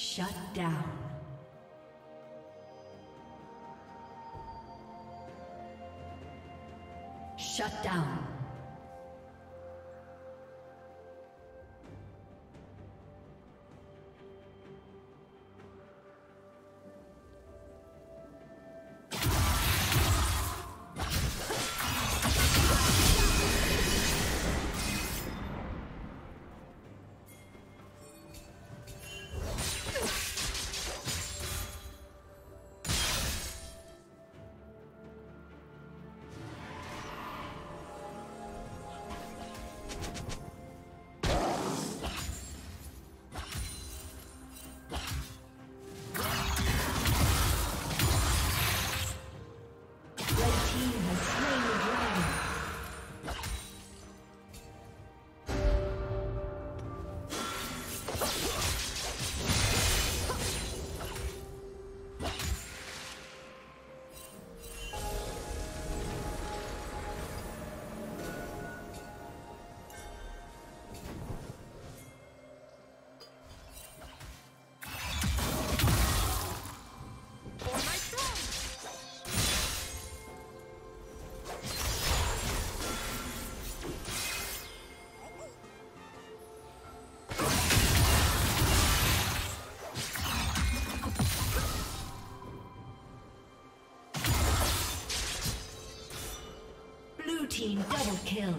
Shut down. Shut down. Double kill.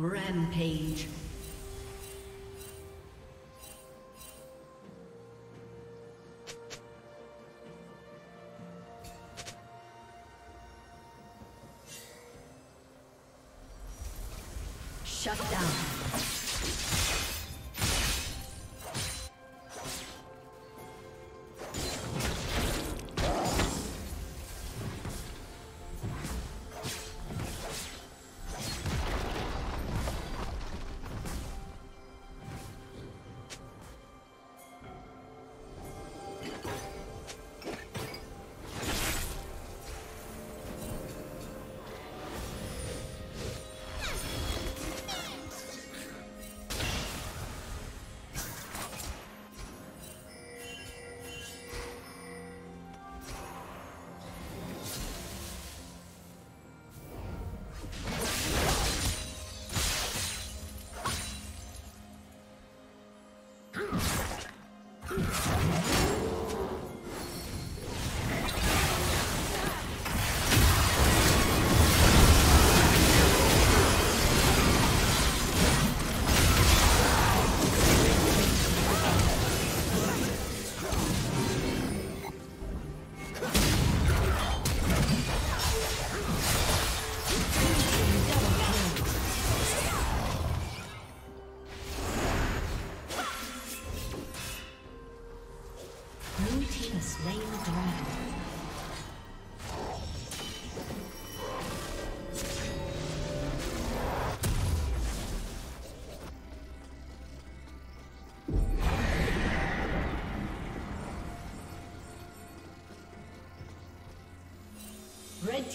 Rampage. Shut down. Red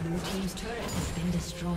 Blue team's turret has been destroyed.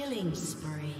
Killing spree.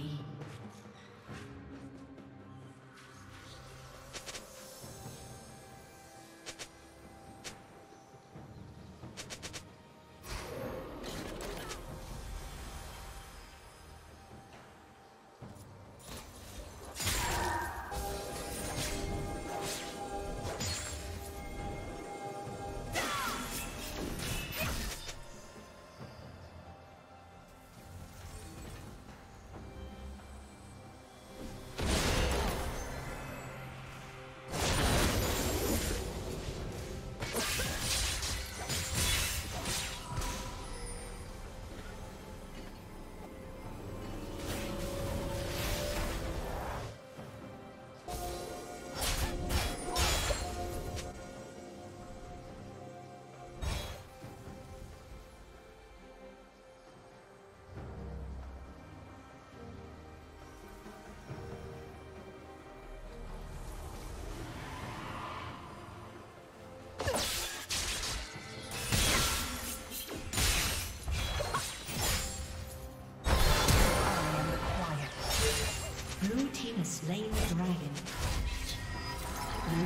Slain the dragon. Blue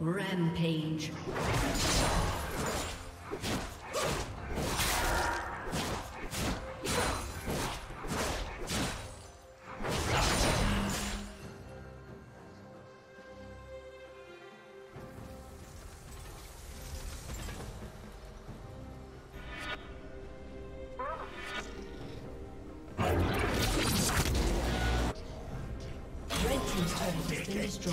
Rampage. Red team's turret has been destroyed.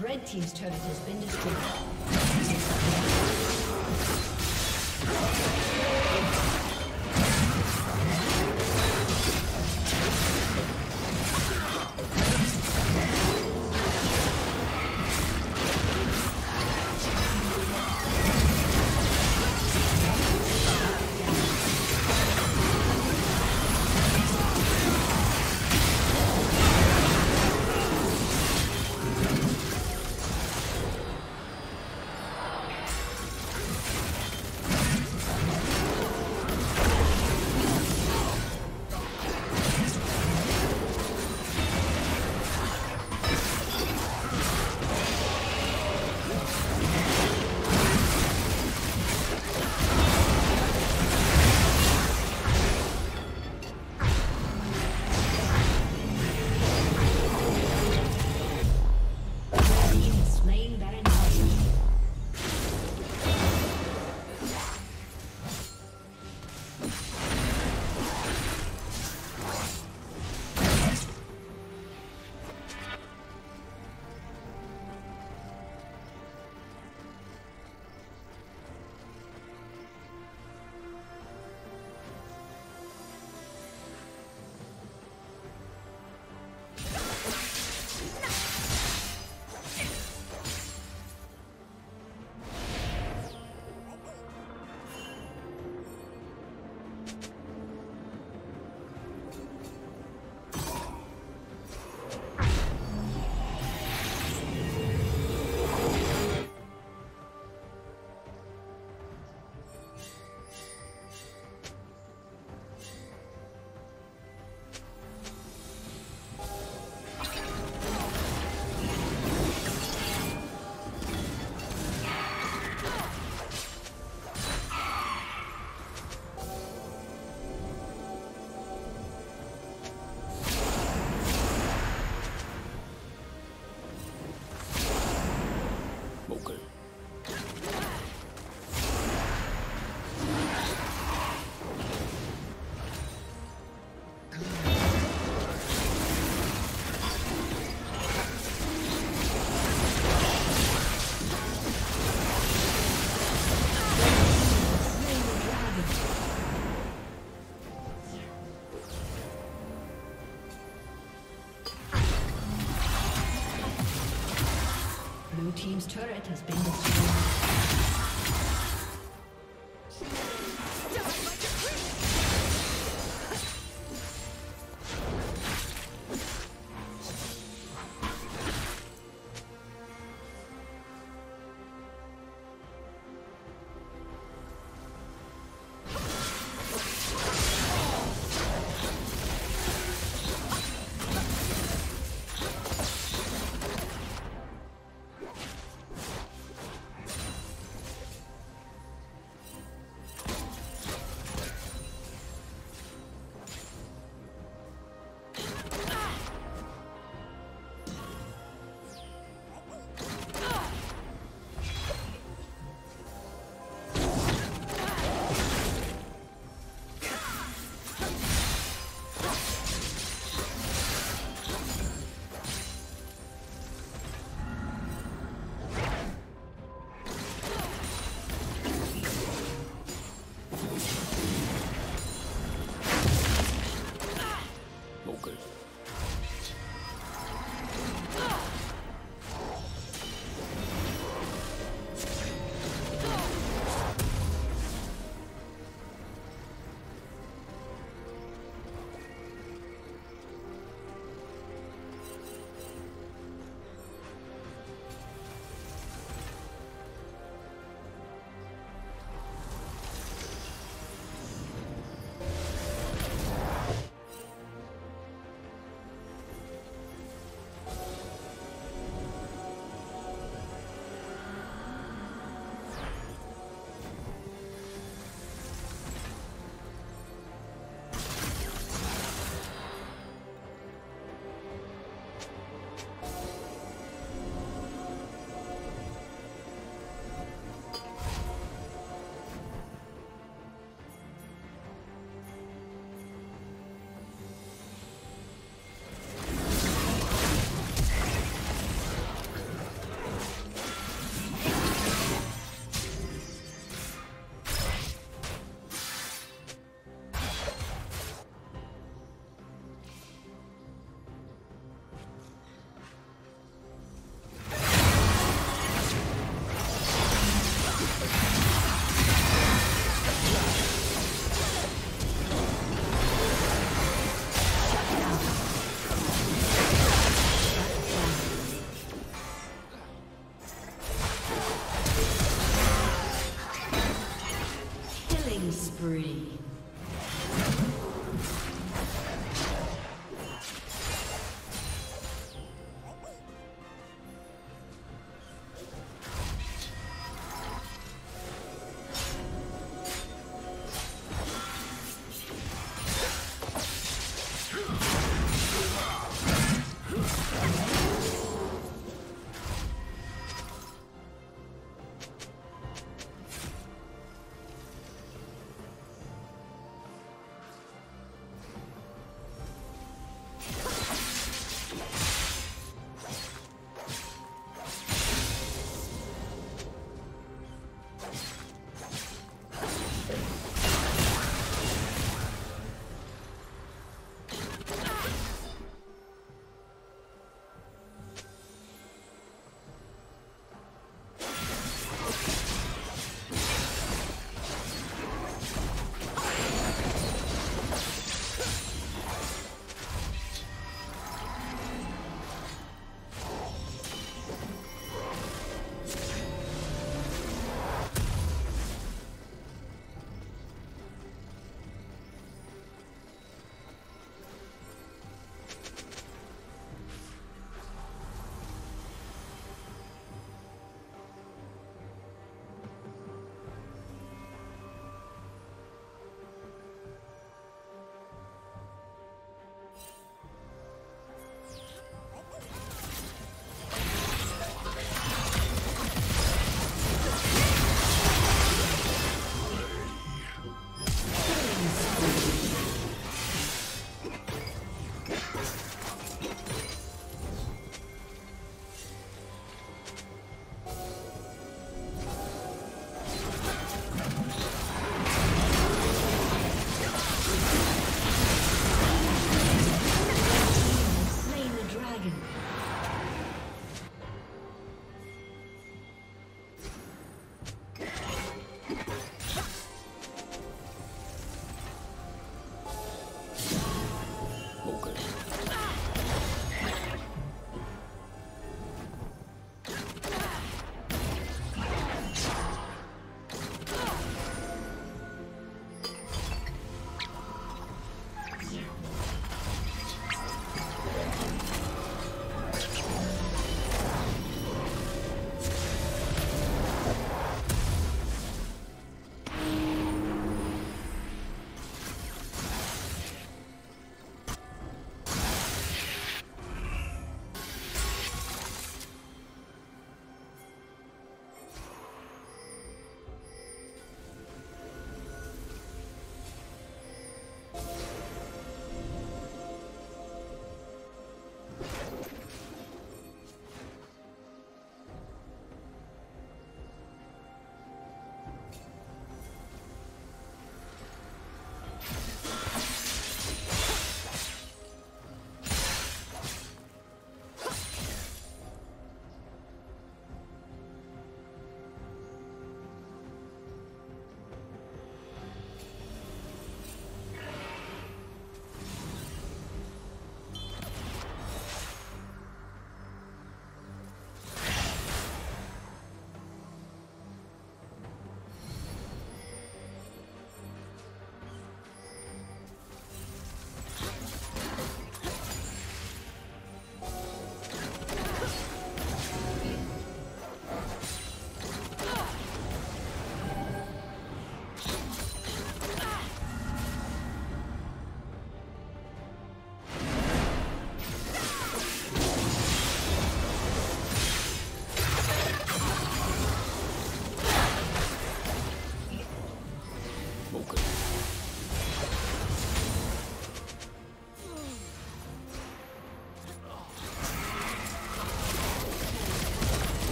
Red team's turret has been destroyed. Blue team's turret has been destroyed.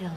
kill.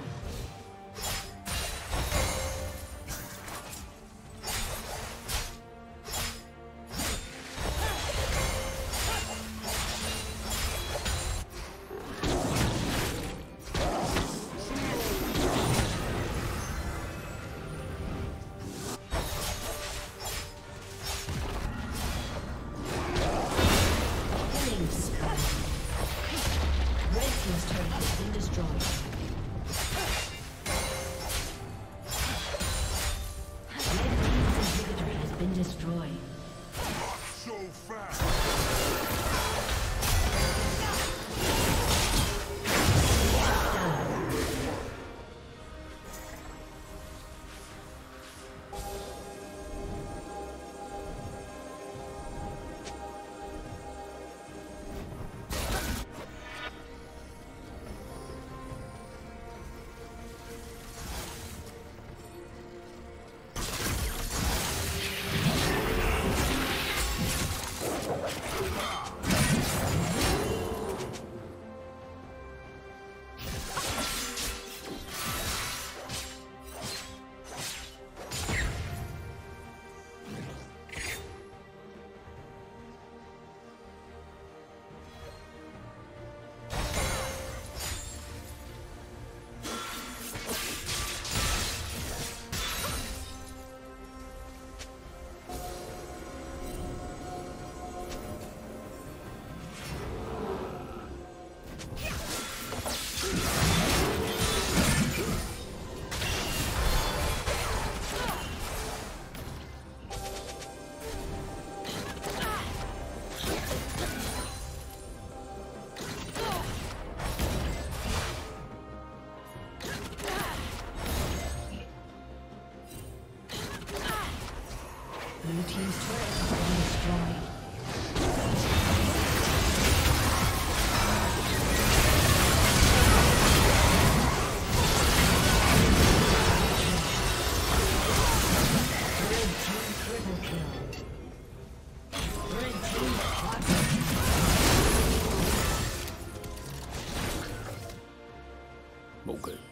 Okay.